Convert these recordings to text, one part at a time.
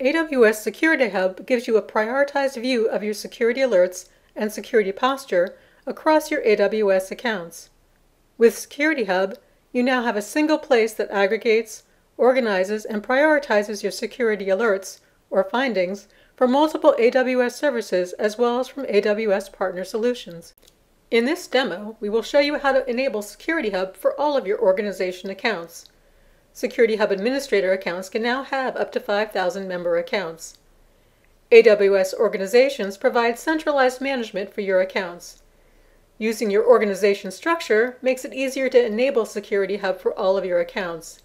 AWS Security Hub gives you a prioritized view of your security alerts and security posture across your AWS accounts. With Security Hub, you now have a single place that aggregates, organizes, and prioritizes your security alerts or findings from multiple AWS services as well as from AWS partner solutions. In this demo, we will show you how to enable Security Hub for all of your organization accounts. Security Hub administrator accounts can now have up to 5,000 member accounts. AWS Organizations provide centralized management for your accounts. Using your organization structure makes it easier to enable Security Hub for all of your accounts.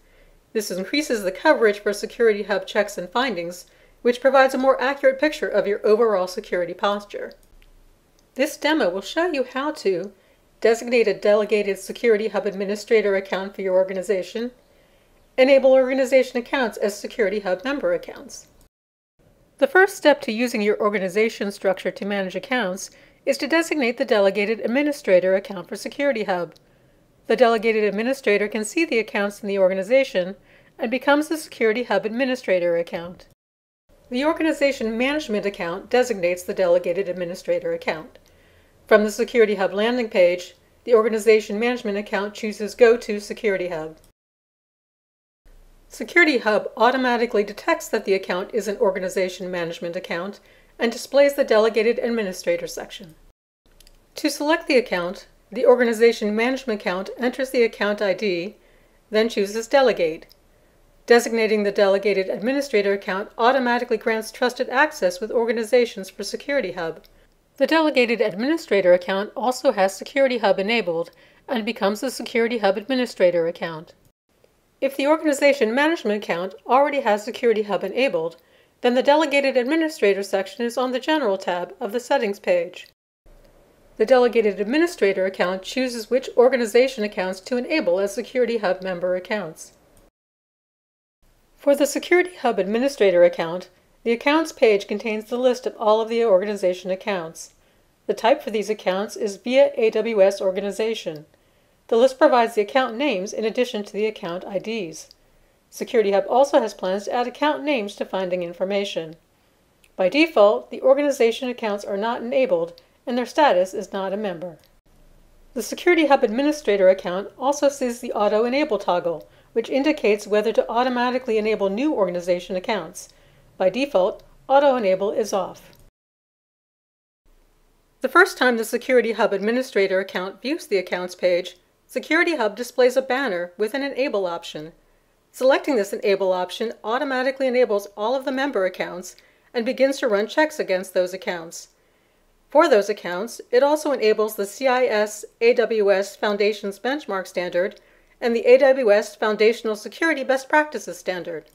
This increases the coverage for Security Hub checks and findings, which provides a more accurate picture of your overall security posture. This demo will show you how to designate a delegated Security Hub administrator account for your organization, enable organization accounts as Security Hub member accounts. The first step to using your organization structure to manage accounts is to designate the delegated administrator account for Security Hub. The delegated administrator can see the accounts in the organization and becomes the Security Hub administrator account. The organization management account designates the delegated administrator account. From the Security Hub landing page, the organization management account chooses Go to Security Hub. Security Hub automatically detects that the account is an organization management account and displays the delegated administrator section. To select the account, the organization management account enters the account ID, then chooses Delegate. Designating the delegated administrator account automatically grants trusted access with organizations for Security Hub. The delegated administrator account also has Security Hub enabled and becomes the Security Hub administrator account. If the organization management account already has Security Hub enabled, then the delegated administrator section is on the General tab of the Settings page. The delegated administrator account chooses which organization accounts to enable as Security Hub member accounts. For the Security Hub administrator account, the Accounts page contains the list of all of the organization accounts. The type for these accounts is via AWS Organization. The list provides the account names in addition to the account IDs. Security Hub also has plans to add account names to finding information. By default, the organization accounts are not enabled and their status is not a member. The Security Hub administrator account also sees the Auto Enable toggle, which indicates whether to automatically enable new organization accounts. By default, Auto Enable is off. The first time the Security Hub administrator account views the Accounts page, Security Hub displays a banner with an Enable option. Selecting this Enable option automatically enables all of the member accounts and begins to run checks against those accounts. For those accounts, it also enables the CIS AWS Foundations Benchmark Standard and the AWS Foundational Security Best Practices Standard.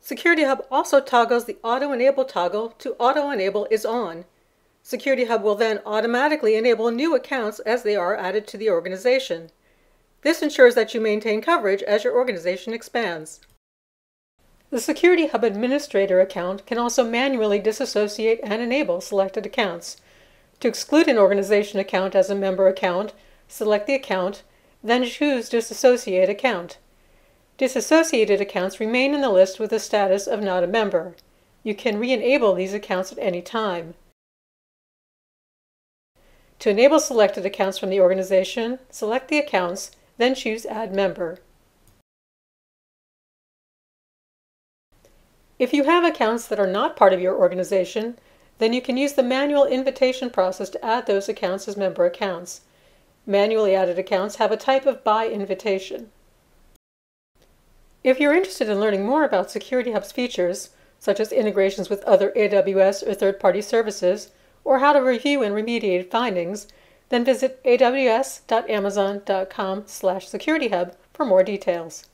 Security Hub also toggles the Auto Enable toggle to Auto Enable is on. Security Hub will then automatically enable new accounts as they are added to the organization. This ensures that you maintain coverage as your organization expands. The Security Hub administrator account can also manually disassociate and enable selected accounts. To exclude an organization account as a member account, select the account, then choose Disassociate Account. Disassociated accounts remain in the list with the status of not a member. You can re-enable these accounts at any time. To enable selected accounts from the organization, select the accounts, then choose Add Member. If you have accounts that are not part of your organization, then you can use the manual invitation process to add those accounts as member accounts. Manually added accounts have a type of by invitation. If you're interested in learning more about Security Hub's features, such as integrations with other AWS or third-party services, or how to review and remediate findings, then visit aws.amazon.com/securityhub for more details.